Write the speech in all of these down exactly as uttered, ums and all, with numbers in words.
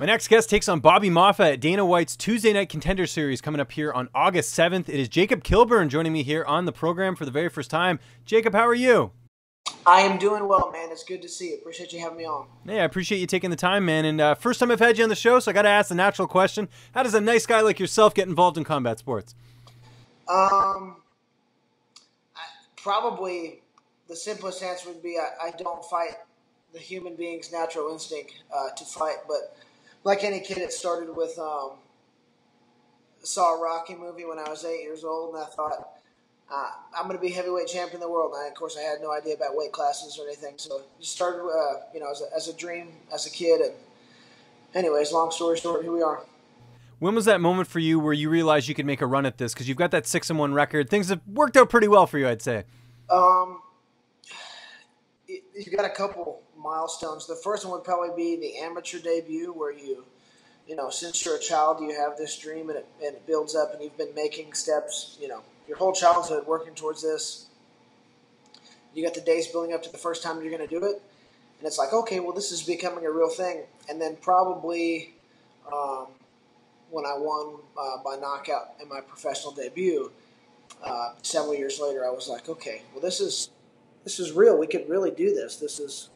My next guest takes on Bobby Moffett at Dana White's Tuesday Night Contender Series coming up here on August seventh. It is Jacob Kilburn joining me here on the program for the very first time. Jacob, how are you? I am doing well, man. It's good to see you. Appreciate you having me on. Yeah, I appreciate you taking the time, man. And uh, first time I've had you on the show, so I got to ask the natural question. How does a nice guy like yourself get involved in combat sports? Um, I, probably the simplest answer would be I, I don't fight the human being's natural instinct uh, to fight, but like any kid, it started with, um, saw a Rocky movie when I was eight years old, and I thought, uh, I'm going to be heavyweight champion of the world. And, I, of course, I had no idea about weight classes or anything, so it just started, uh, you know, as a, as a dream, as a kid. And anyways, long story short, here we are. When was that moment for you where you realized you could make a run at this? Because you've got that six and one record. Things have worked out pretty well for you, I'd say. Um, it, you've got a couple milestones. The first one would probably be the amateur debut, where you, you know, since you're a child, you have this dream, and it, and it builds up, and you've been making steps, you know, your whole childhood working towards this. You got the days building up to the first time you're going to do it, and it's like, okay, well, this is becoming a real thing. And then probably um, when I won uh, by knockout in my professional debut, uh, several years later, I was like, okay, well, this is this is real. We could really do this. This is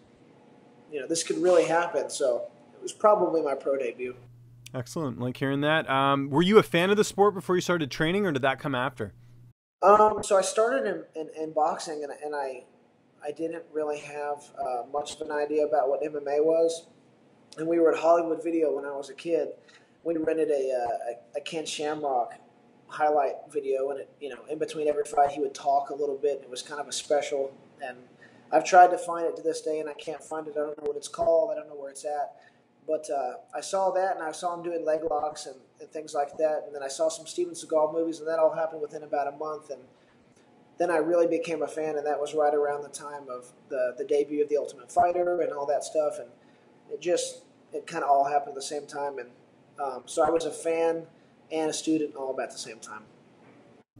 You know, this could really happen. So it was probably my pro debut. Excellent. Like hearing that. Um, were you a fan of the sport before you started training, or did that come after? Um, so I started in, in, in boxing, and, and I I didn't really have uh, much of an idea about what M M A was. And we were at Hollywood Video when I was a kid. We rented a, a, a Ken Shamrock highlight video, and it, you know, in between every fight he would talk a little bit. And it was kind of a special, and I've tried to find it to this day, and I can't find it. I don't know what it's called. I don't know where it's at. But uh, I saw that, and I saw him doing leg locks and, and things like that. And then I saw some Steven Seagal movies, and that all happened within about a month. And then I really became a fan, and that was right around the time of the, the debut of The Ultimate Fighter and all that stuff. And it just it kind of all happened at the same time. And um, so I was a fan and a student all about the same time.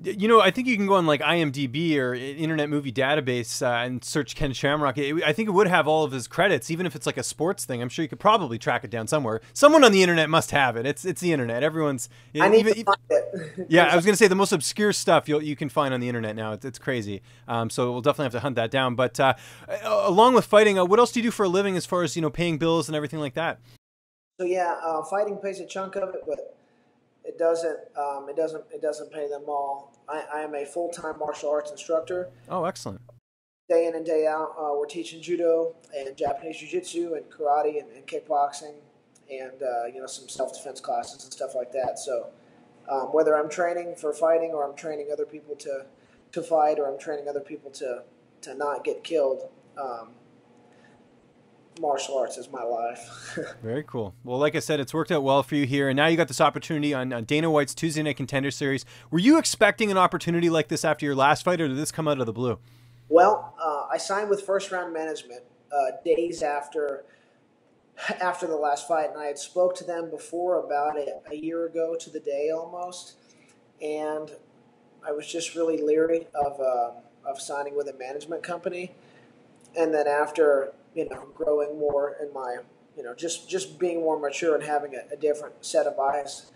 You know, I think you can go on like I M D B or Internet Movie Database uh, and search Ken Shamrock. It, I think it would have all of his credits, even if it's like a sports thing. I'm sure you could probably track it down somewhere. Someone on the internet must have it. It's it's the internet. Everyone's. It, I need even, to find it. Yeah, I was going to say the most obscure stuff you'll, you can find on the internet now. It's, it's crazy. Um, so we'll definitely have to hunt that down. But uh, along with fighting, uh, what else do you do for a living as far as, you know, paying bills and everything like that? So yeah, uh, fighting pays a chunk of it, but It doesn't. Um, it doesn't. It doesn't pay them all. I, I am a full-time martial arts instructor. Oh, excellent! Day in and day out, uh, we're teaching judo and Japanese jiu jitsu and karate and, and kickboxing, and uh, you know, some self-defense classes and stuff like that. So, um, whether I'm training for fighting, or I'm training other people to to fight, or I'm training other people to to not get killed. Um, Martial arts is my life. Very cool. Well, like I said, it's worked out well for you here, and now you got this opportunity on, on Dana White's Tuesday Night Contender Series. Were you expecting an opportunity like this after your last fight, or did this come out of the blue? Well, uh, I signed with First Round Management uh, days after after the last fight, and I had spoke to them before about it a year ago to the day almost, and I was just really leery of uh, of signing with a management company, and then after, you know, growing more in my, you know, just, just being more mature and having a, a different set of eyes,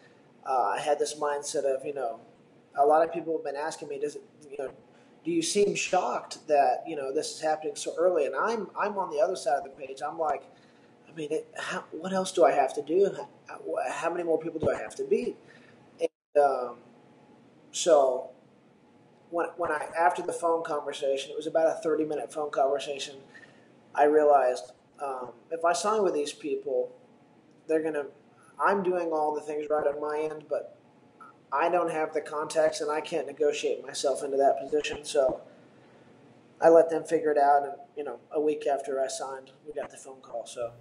uh, I had this mindset of, you know, a lot of people have been asking me, does it, you know, do you seem shocked that, you know, this is happening so early? And I'm, I'm on the other side of the page. I'm like, I mean, it, how, what else do I have to do? How, how many more people do I have to beat? And um, so when, when I, after the phone conversation, it was about a thirty minute phone conversation, I realized um, if I sign with these people, they're going to, I'm doing all the things right on my end, but I don't have the contacts and I can't negotiate myself into that position. So I let them figure it out. And, you know, a week after I signed, we got the phone call. So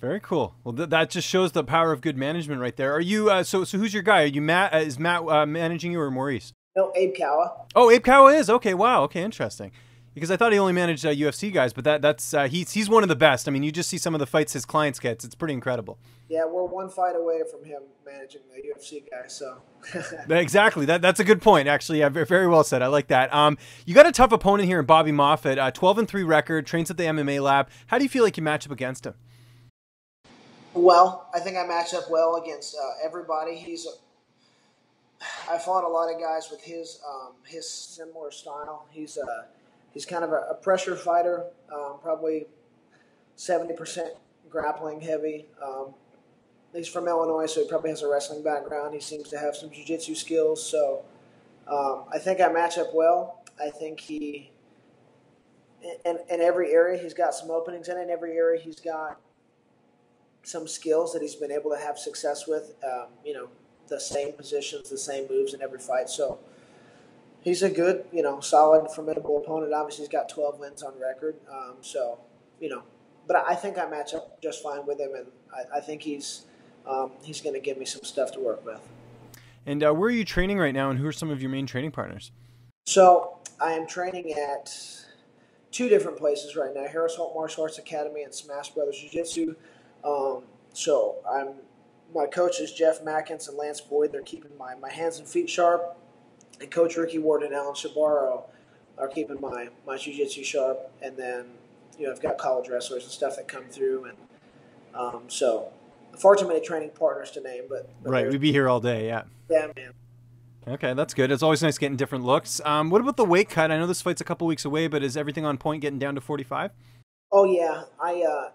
very cool. Well, th that just shows the power of good management right there. Are you, uh, so, so who's your guy? Are you Matt, uh, is Matt uh, managing you or Maurice? No, Abe Kawa. Oh, Abe Kawa is. Okay. Wow. Okay. Interesting. Because I thought he only managed uh, U F C guys, but that, that's uh, he's, he's one of the best. I mean, you just see some of the fights his clients get. It's pretty incredible. Yeah, we're one fight away from him managing the U F C guy, so. Exactly. That, that's a good point, actually. Yeah, very well said. I like that. Um, you got a tough opponent here in Bobby Moffett, twelve and three record, trains at the M M A lab. How do you feel like you match up against him? well. I think I match up well against uh, everybody. He's a, I fought a lot of guys with his um, his similar style. He's a, he's kind of a, a pressure fighter, um, probably seventy percent grappling heavy. Um, he's from Illinois, so he probably has a wrestling background. He seems to have some jiu-jitsu skills. So um, I think I match up well. I think he, in, in every area, he's got some openings, and in every area, he's got some skills that he's been able to have success with, um, you know, the same positions, the same moves in every fight. So he's a good, you know, solid, formidable opponent. Obviously, he's got twelve wins on record. Um, so, you know, but I think I match up just fine with him, and I, I think he's um, he's going to give me some stuff to work with. And uh, where are you training right now, and who are some of your main training partners? So I am training at two different places right now, Harris Holt Martial Arts Academy and Smash Brothers Jiu Jitsu. Um, so I'm, my coach is Jeff Mackins and Lance Boyd. They're keeping my, my hands and feet sharp. And Coach Ricky Warden and Alan Shibaro are keeping my, my jiu-jitsu sharp. And then, you know, I've got college wrestlers and stuff that come through. And um, so far too many training partners to name. But, but right, we'd be here all day, yeah. Yeah, man. Okay, that's good. It's always nice getting different looks. Um, what about the weight cut? I know this fight's a couple weeks away, but is everything on point getting down to forty-five? Oh, yeah. I uh,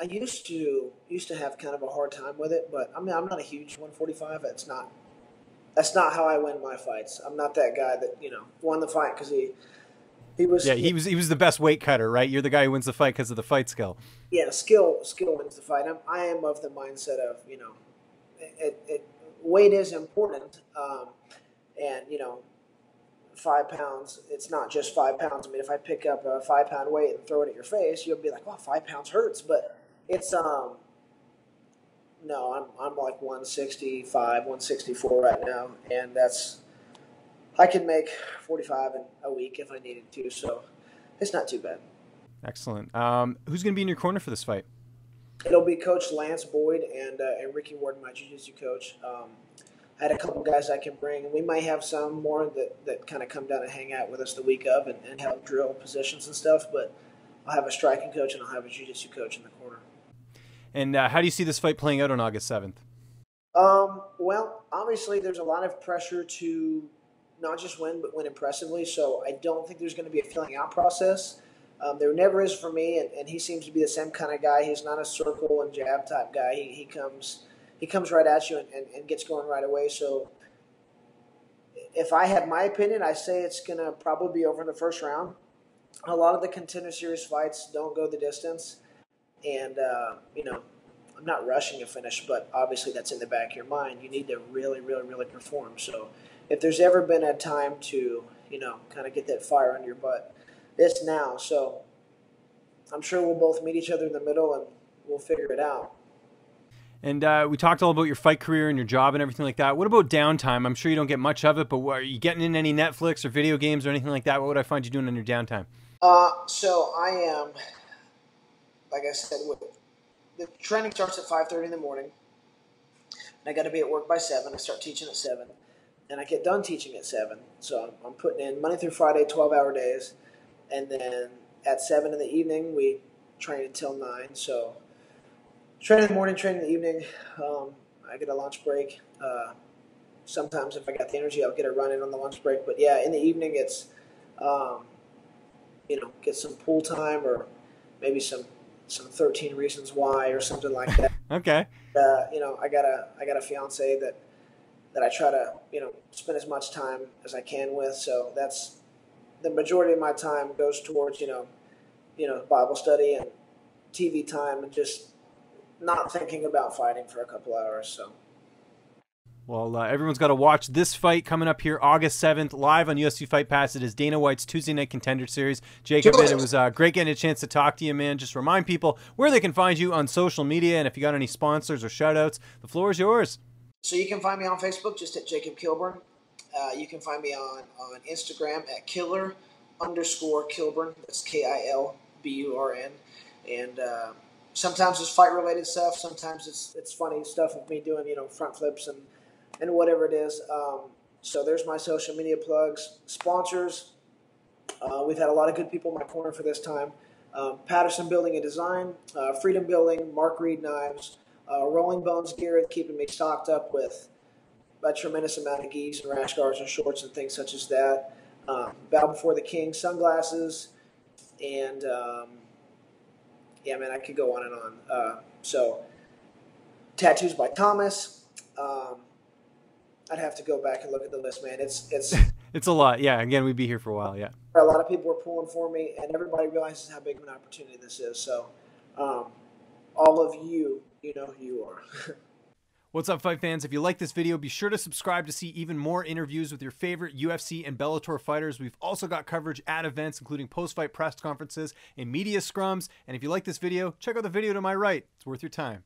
I used to used to have kind of a hard time with it, but I mean, I'm not a huge one forty-five. It's not. That's not how I win my fights. I'm not that guy that, you know, won the fight because he he was yeah he was he was the best weight cutter, right? You're the guy who wins the fight because of the fight skill. Yeah, skill skill wins the fight. I'm, I am of the mindset of, you know, it, it weight is important. Um, And, you know, five pounds, it's not just five pounds. I mean, if I pick up a five-pound weight and throw it at your face, you'll be like, wow, five pounds hurts. But it's, um, no, I'm I'm like one sixty-five, one sixty-four right now. And that's, I can make forty-five in a week if I needed to. So it's not too bad. Excellent. Um, who's going to be in your corner for this fight? It'll be Coach Lance Boyd and, uh, and Ricky Warden, my jiu-jitsu coach. Um I had a couple guys I can bring, and we might have some more that, that kind of come down and hang out with us the week of and, and help drill positions and stuff, but I'll have a striking coach and I'll have a jiu-jitsu coach in the corner. And uh, how do you see this fight playing out on August seventh? Um, well, obviously there's a lot of pressure to not just win, but win impressively, so I don't think there's going to be a filling out process. Um, there never is for me, and, and he seems to be the same kind of guy. He's not a circle and jab type guy. He, he comes... He comes right at you and, and, and gets going right away. So if I had my opinion, I say it's going to probably be over in the first round. A lot of the contender series fights don't go the distance. And, uh, you know, I'm not rushing a finish, but obviously that's in the back of your mind. You need to really, really, really perform. So if there's ever been a time to, you know, kind of get that fire under your butt, it's now. So I'm sure we'll both meet each other in the middle and we'll figure it out. And uh, we talked all about your fight career and your job and everything like that. What about downtime? I'm sure you don't get much of it, but what, are you getting in any Netflix or video games or anything like that? What would I find you doing in your downtime? Uh, so I am, like I said, the training starts at five thirty in the morning, and I got to be at work by seven. I start teaching at seven, and I get done teaching at seven. So I'm, I'm putting in Monday through Friday, twelve-hour days, and then at seven in the evening, we train until nine, so... Train in the morning, train in the evening. Um, I get a lunch break. Uh, sometimes if I got the energy, I'll get a run in on the lunch break. But, yeah, in the evening it's, um, you know, get some pool time or maybe some some thirteen Reasons Why or something like that. Okay. Uh, you know, I got a, I got a fiance that, that I try to, you know, spend as much time as I can with. So that's the majority of my time goes towards, you know, you know, Bible study and T V time and just – not thinking about fighting for a couple hours. So, well, uh, everyone's got to watch this fight coming up here August seventh, live on U F C Fight Pass. It is Dana White's Tuesday Night Contender Series. Jacob, it was uh, great getting a chance to talk to you, man. Just remind people where they can find you on social media, and if you got any sponsors or shout-outs, the floor is yours. So you can find me on Facebook just at Jacob Kilburn. Uh, you can find me on, on Instagram at killer underscore Kilburn. That's K I L B U R N. And... Uh, Sometimes it's fight-related stuff. Sometimes it's it's funny stuff of me doing, you know, front flips and, and whatever it is. Um, so there's my social media plugs. Sponsors, uh, we've had a lot of good people in my corner for this time. Um, Patterson Building and Design, uh, Freedom Building, Mark Reed Knives, Uh, Rolling Bones Gear, keeping me stocked up with a tremendous amount of geese and rash guards and shorts and things such as that. Um, Bow Before the King sunglasses, and um, yeah, man, I could go on and on. Uh, so tattoos by Thomas. Um, I'd have to go back and look at the list, man. It's it's it's a lot. Yeah, again, we'd be here for a while. Yeah, a lot of people were pulling for me, and everybody realizes how big of an opportunity this is. So, um, all of you, you know who you are. What's up, fight fans? If you like this video, be sure to subscribe to see even more interviews with your favorite U F C and Bellator fighters. We've also got coverage at events, including post-fight press conferences and media scrums. And if you like this video, check out the video to my right. It's worth your time.